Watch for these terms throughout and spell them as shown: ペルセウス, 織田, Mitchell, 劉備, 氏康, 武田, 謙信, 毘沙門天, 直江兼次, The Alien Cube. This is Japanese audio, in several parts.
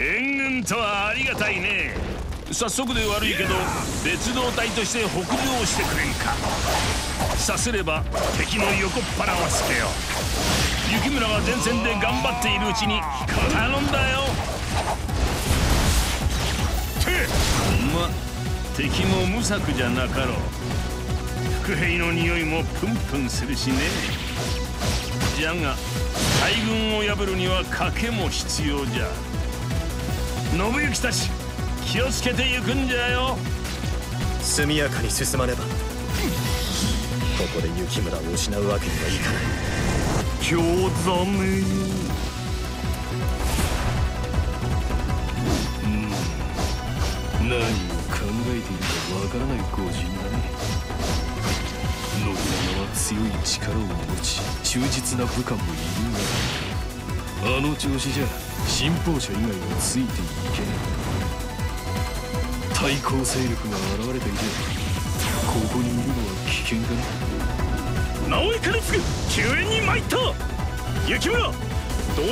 援軍とはありがたいね。早速で悪いけど別動隊として北上してくれんか。さすれば敵の横っ腹をつけよう。雪村が前線で頑張っているうちに頼んだよ。ま、敵も無策じゃなかろう。伏兵の匂いもプンプンするしね。じゃが大軍を破るには賭けも必要じゃ。信行たち気をつけて行くんじゃよ。速やかに進まねば。ここで雪村を失うわけにはいかない。興ざめ。何を考えているかわからない御仁だね。信長は強い力を持ち忠実な部下もいるが、あの調子じゃ信奉者以外はついていけない。対抗勢力が現れていて、ここにいるのは危険かね。直江兼次、救援に参った。雪村、ど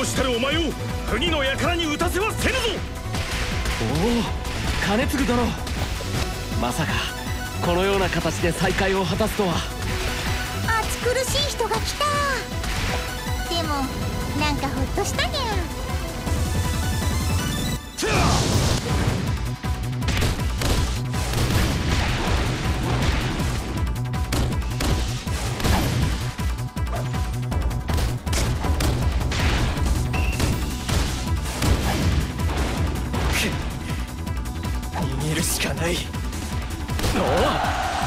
うしたらお前を国の輩に打たせはせぬぞ。おお、兼次殿、まさかこのような形で再会を果たすとは。暑苦しい人が来た。でもなんかほっとしたにゃ。おお、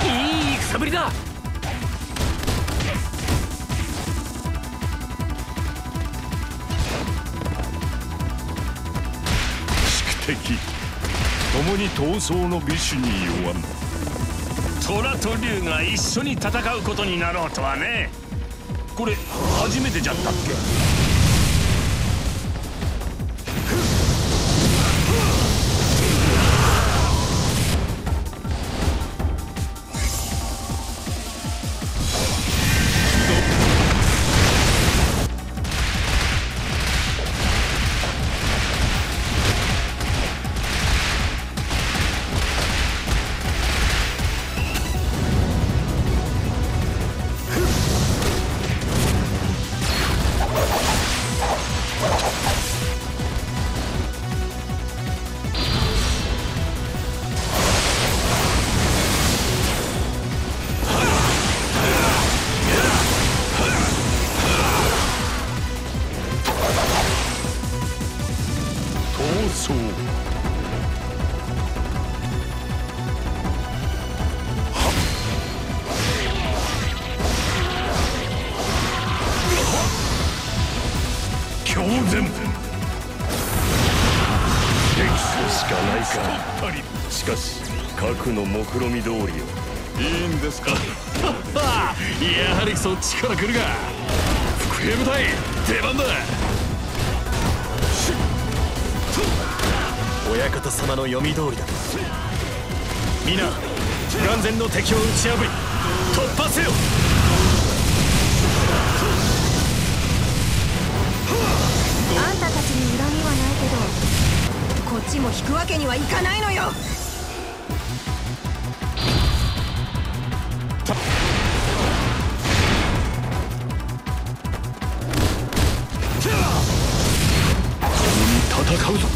いい戦ぶりだ。宿敵共に闘争の美酒に弱む。虎と竜が一緒に戦うことになろうとはね。これ初めてじゃったっけ。目論見通りよ。いいんですか。やはりそっちから来るか。伏兵部隊出番だ。親方様の読み通りだ。皆眼前の敵を打ち破り突破せよ。あんたたちに恨みはないけど、こっちも引くわけにはいかないのよ。戦うぞ。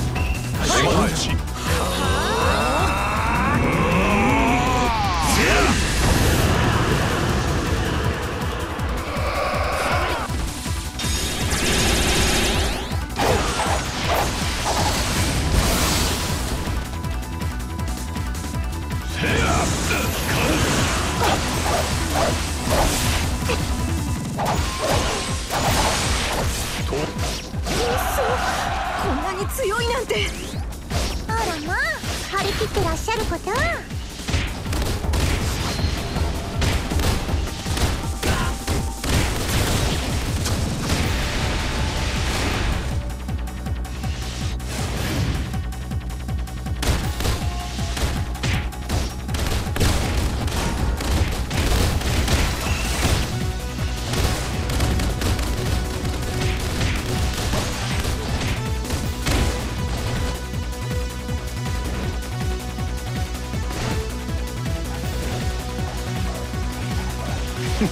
おい、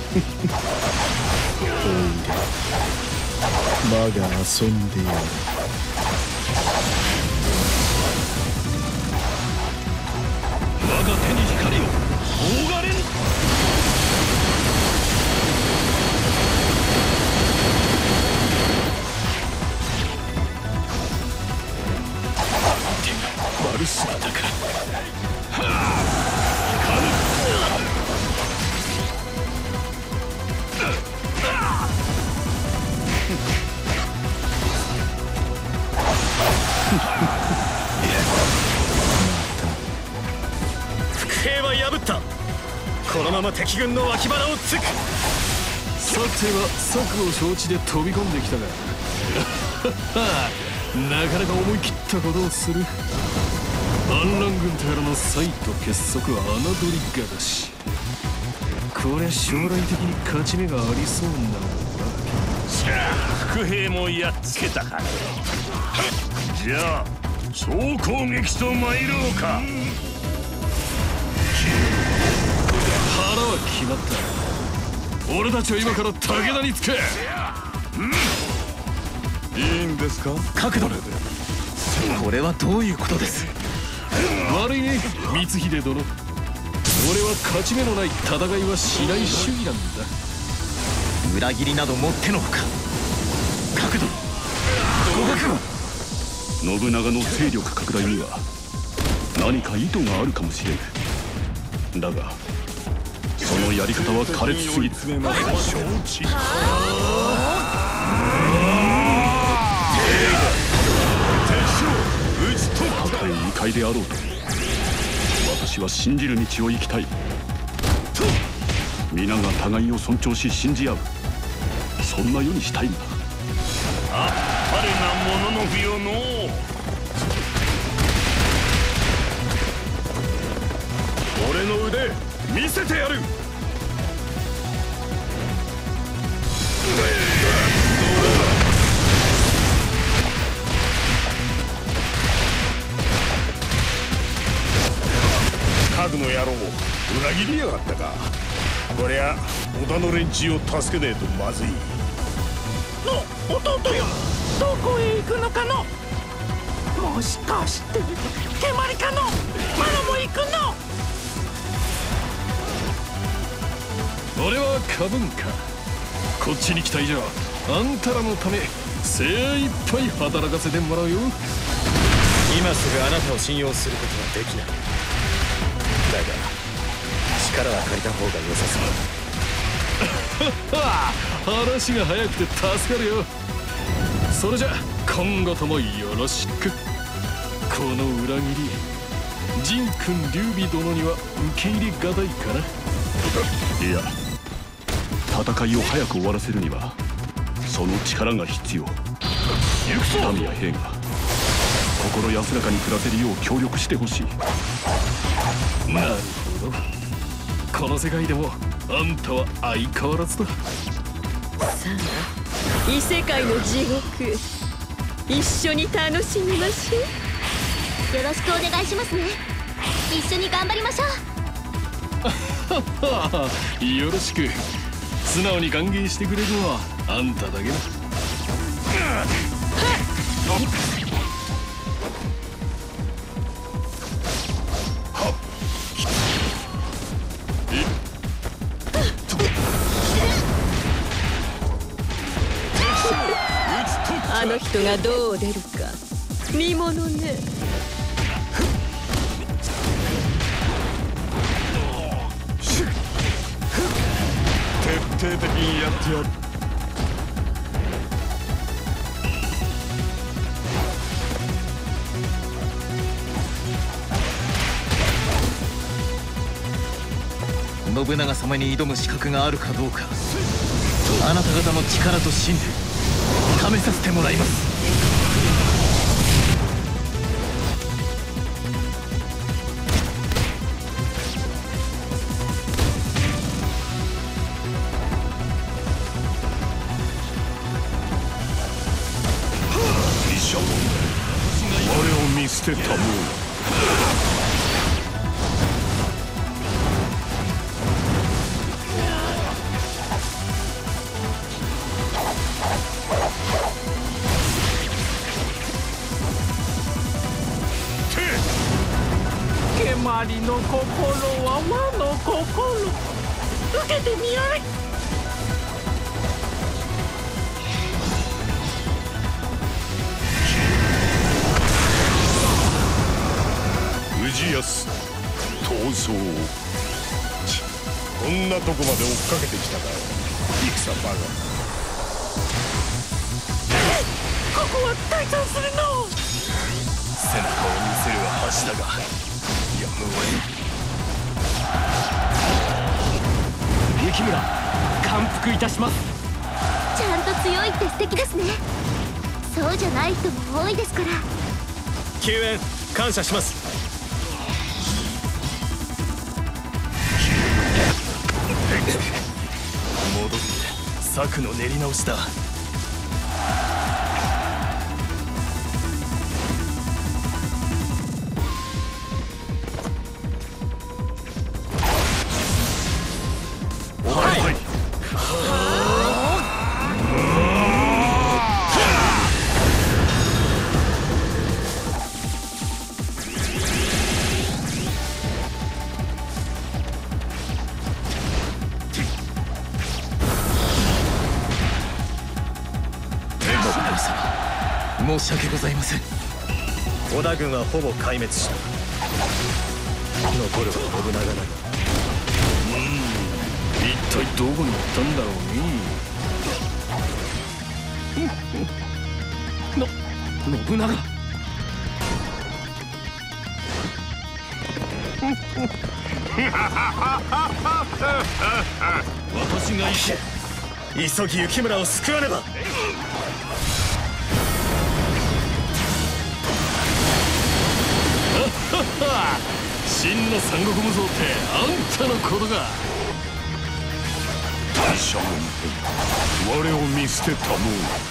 魔が遊んでやる。我が手に光を逃れん。手が悪すぎたか。このまま敵軍の脇腹を突く。さては策を承知で飛び込んできたがなかなか思い切ったことをする。反乱軍とやらの才と結束は侮りがたし、これ将来的に勝ち目がありそうなのだ。しゃあ伏兵もやっつけたか。じゃあ総攻撃と参ろうか。腹は決まった。俺たちは今から武田につけ。いいんですか角度。これはどういうことです。悪いね光秀殿、俺は勝ち目のない戦いはしない主義なんだ。裏切りなどもってのほか。角度信長の勢力拡大には何か意図があるかもしれん。だがそのやり方は苛烈すぎる。たとえ異界であろうと私は信じる道を行きたい。皆が互いを尊重し信じ合う、そんな世にしたいんだ。あっぱれなものの不要の俺の腕見せてやる。家具の野郎裏切りやがったか。こりゃ織田の連中を助けねえとまずい。の弟よ、どこへ行くのかの。もしかして蹴まりかの。マロも行くの。俺は過分か。こっちに来た以上あんたらのため精一杯働かせてもらうよ。今すぐあなたを信用することはできない。だが力は借りた方が良さそう。話が早くて助かるよ。それじゃ今後ともよろしく。この裏切り仁君劉備殿には受け入れがたいかな。いや、戦いを早く終わらせるにはその力が必要。民や兵が心安らかに暮らせるよう協力してほしい。なるほど、この世界でもあんたは相変わらずだ。さあ、異世界の地獄一緒に楽しみましょう。よろしくお願いしますね。一緒に頑張りましょう。よろしく。素直に歓迎してくれるのはあんただけだ。あの人がどう出るか見ものね。徹底的にやってやる。信長様に挑む資格があるかどうか、あなた方の力と信念試させてもらいます。マリの心は和の心。受けてみられ。氏康逃走。こんなとこまで追っかけてきたか。戦バカ。ここは退散するの。背中を見せる橋だがやむを得ぬ。雪村感服いたします。ちゃんと強いって素敵ですね。そうじゃない人も多いですから。救援感謝します。戻って策の練り直しだ。申し訳ございません。織田軍はほぼ壊滅した。残るは信長だが、一体どこに行ったんだろうね。信長私が行け。急ぎ雪村を救わねば。真の三国無双ってあんたのことか。大将軍、我を見捨てたもん。勝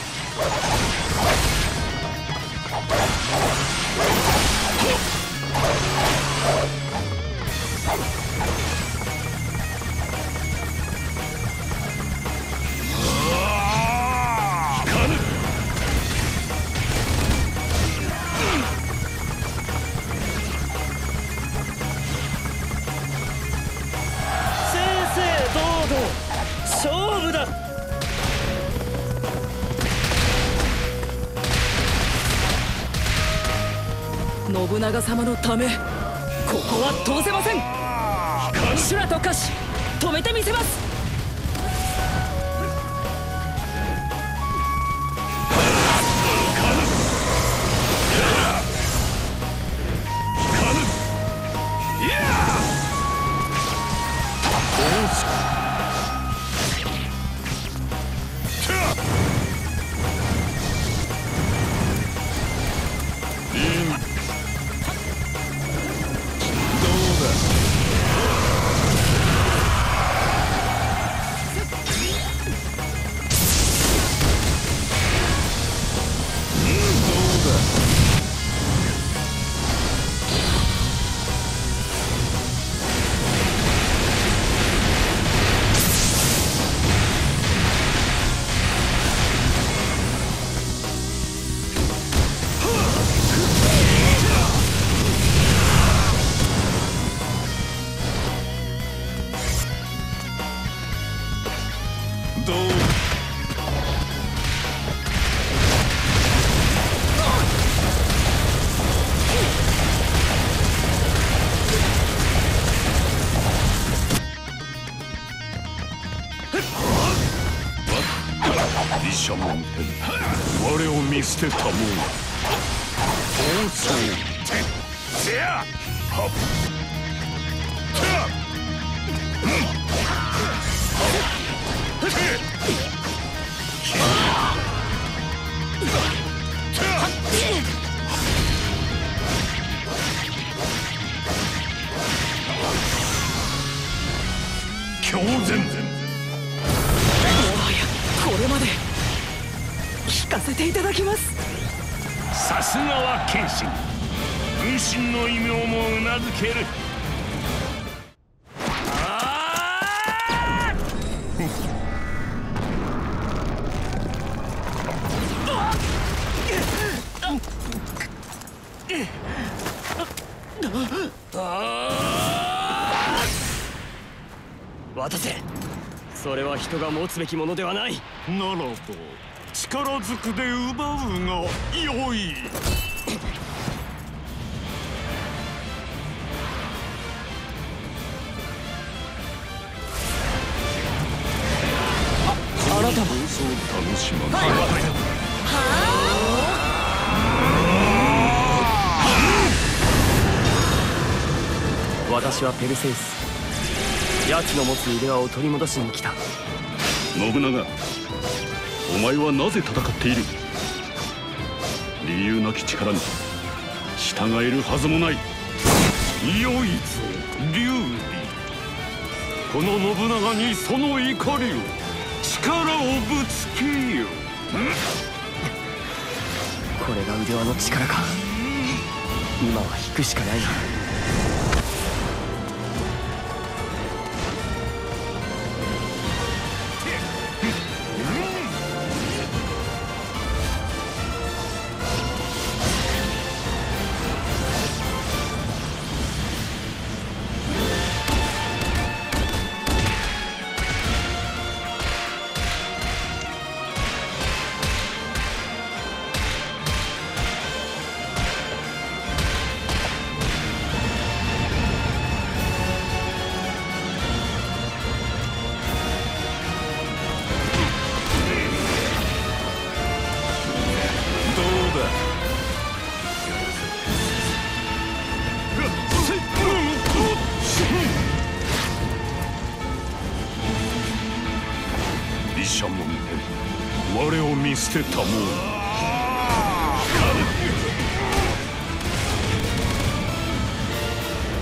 負だ。信長様のためここは通せません。修羅と化し止めてみせます。毘沙門天、我を見捨てたもん。暴走てやはってやはってや狂然。これまで聞かせていただきます。さすがは謙信、軍神の異名もうなずける。あ渡せ。それは人が持つべきものではない。ならば力ずくで奪うがよい。あなたもそう楽しまない。私はペルセウス。奴の持つ腕輪を取り戻しに来た。信長、お前はなぜ戦っている？理由なき力に従えるはずもない。よいぞ劉備、この信長にその怒りを、力をぶつけよ。これが腕輪の力か。今は引くしかないな。我を見捨てたもん。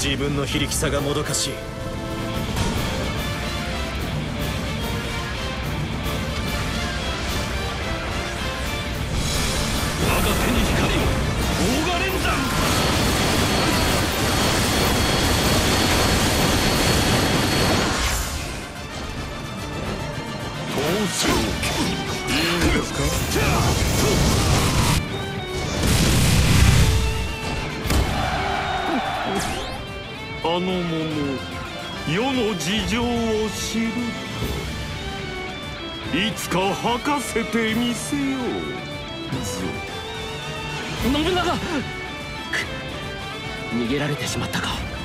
自分の非力さがもどかしい。我が手に光る黄金連山。どうしよう。あの者、世の事情を知るといつか吐かせてみせようぞ。信長、逃げられてしまったか。